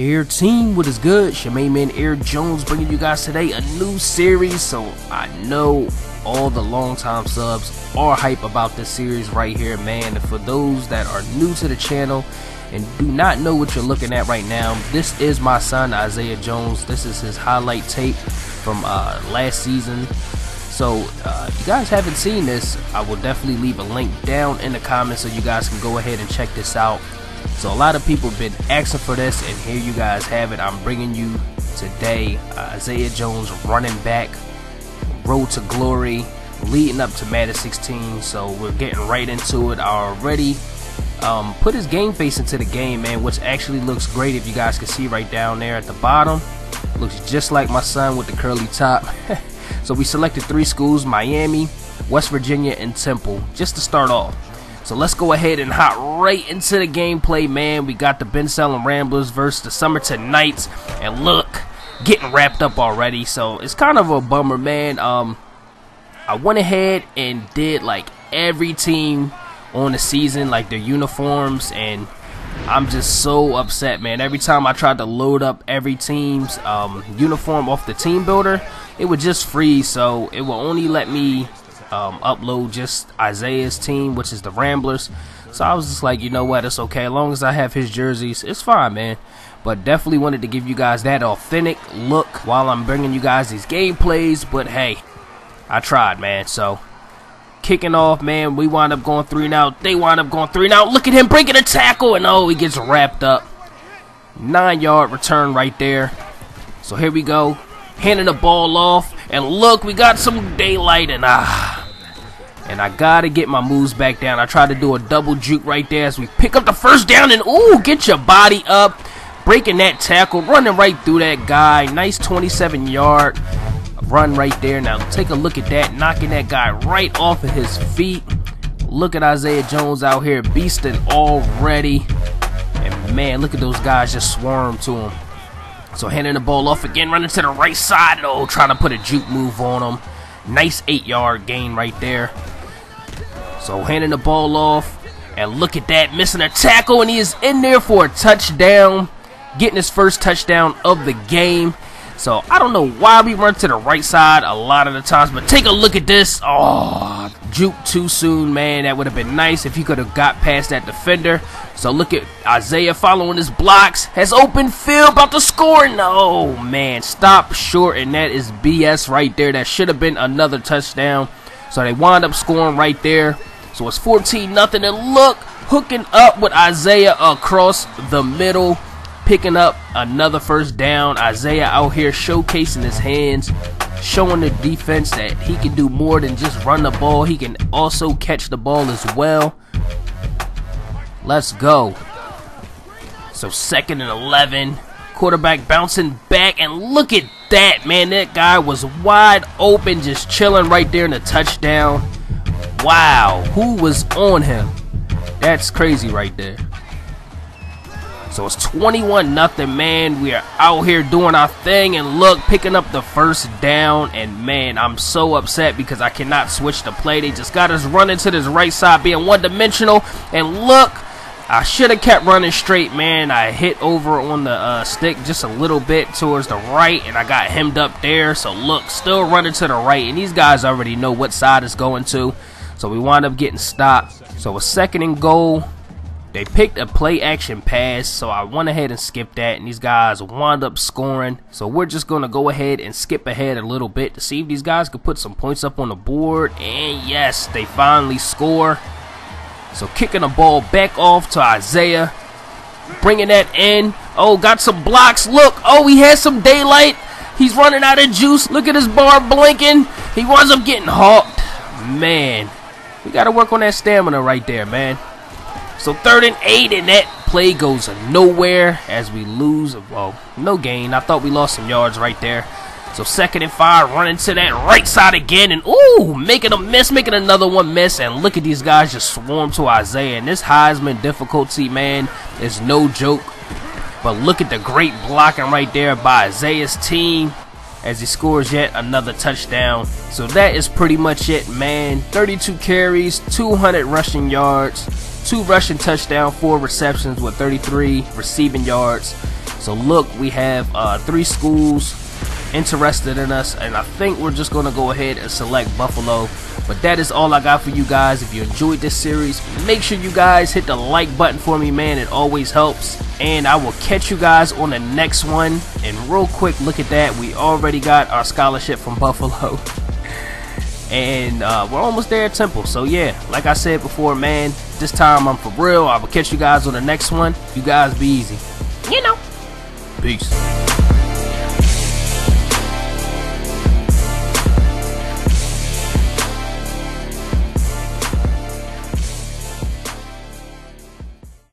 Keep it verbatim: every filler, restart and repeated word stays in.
Air team, what is good? It's your main man Air Jones bringing you guys today a new series. So I know all the longtime subs are hype about this series right here, man. And for those that are new to the channel and do not know what you're looking at right now, this is my son Isaiah Jones. This is his highlight tape from uh, last season. So uh, if you guys haven't seen this, I will definitely leave a link down in the comments so you guys can go ahead and check this out. So a lot of people have been asking for this, and here you guys have it. I'm bringing you today uh, Isaiah Jones running back, road to glory, leading up to Madden sixteen. So we're getting right into it. I already um, put his game face into the game, man, which actually looks great. If you guys can see right down there at the bottom, looks just like my son with the curly top. So we selected three schools: Miami, West Virginia, and Temple, just to start off. So let's go ahead and hop right into the gameplay, man. We got the Ben Salem Ramblers versus the Summerton Knights. And look, getting wrapped up already. So it's kind of a bummer, man. Um, I went ahead and did like every team on the season, like their uniforms. And I'm just so upset, man. Every time I tried to load up every team's um, uniform off the team builder, it would just freeze. So it will only let me Um, upload just Isaiah's team, which is the Ramblers. So I was just like, you know what, it's okay. As long as I have his jerseys, it's fine, man. But definitely wanted to give you guys that authentic look while I'm bringing you guys these gameplays. But hey, I tried, man. So kicking off, man, we wind up going three and out. They wind up going three and out. Look at him breaking a tackle, and oh, he gets wrapped up. Nine yard return right there. So here we go, handing the ball off, and look, we got some daylight, and ah. And I gotta get my moves back down. I tried to do a double juke right there as we pick up the first down, and ooh, get your body up. Breaking that tackle, running right through that guy. Nice twenty-seven yard run right there. Now take a look at that, knocking that guy right off of his feet. Look at Isaiah Jones out here beasting already. And man, look at those guys just swarm to him. So handing the ball off again, running to the right side. Oh, trying to put a juke move on him. Nice eight yard gain right there. So handing the ball off, and look at that, missing a tackle, and he is in there for a touchdown, getting his first touchdown of the game. So I don't know why we run to the right side a lot of the times, but take a look at this. Oh, juke too soon, man. That would have been nice if he could have got past that defender. So look at Isaiah following his blocks, has open field, about to score. No, man, stop short, and that is B S right there. That should have been another touchdown. So they wind up scoring right there. So it's fourteen nothing, and look, hooking up with Isaiah across the middle, picking up another first down. Isaiah out here showcasing his hands, showing the defense that he can do more than just run the ball. He can also catch the ball as well. Let's go. So second and eleven. Quarterback bouncing back, and look at that, man. That guy was wide open, just chilling right there in the touchdown. Wow, who was on him? That's crazy right there. So it's twenty-one nothing, man. We are out here doing our thing, and look, picking up the first down. And man, I'm so upset because I cannot switch the play. They just got us running to this right side, being one dimensional, and look, I should have kept running straight, man. I hit over on the uh, stick just a little bit towards the right, and I got hemmed up there. So look, still running to the right, and these guys already know what side it's going to. So we wind up getting stopped. So a second and goal. They picked a play action pass, so I went ahead and skipped that, and these guys wound up scoring. So we're just going to go ahead and skip ahead a little bit to see if these guys could put some points up on the board. And yes, they finally score. So kicking the ball back off to Isaiah, bringing that in. Oh, got some blocks. Look, oh, he has some daylight. He's running out of juice. Look at his bar blinking. He winds up getting hawked. Man, we got to work on that stamina right there, man. So third and eight, and that play goes nowhere as we lose. Well, no gain. I thought we lost some yards right there. So second and five, running to that right side again, and ooh, making a miss, making another one miss, and look at these guys just swarm to Isaiah. And this Heisman difficulty, man, is no joke. But look at the great blocking right there by Isaiah's team as he scores yet another touchdown. So that is pretty much it, man. thirty-two carries, two hundred rushing yards, two rushing touchdowns, four receptions with thirty-three receiving yards. So look, we have uh, three schools interested in us, and I think we're just going to go ahead and select Buffalo. But that is all I got for you guys. If you enjoyed this series, make sure you guys hit the like button for me, man. It always helps. And I will catch you guys on the next one. And real quick, look at that. We already got our scholarship from Buffalo. And uh, we're almost there at Temple. So yeah, like I said before, man, this time I'm for real. I will catch you guys on the next one. You guys be easy. You know. Peace.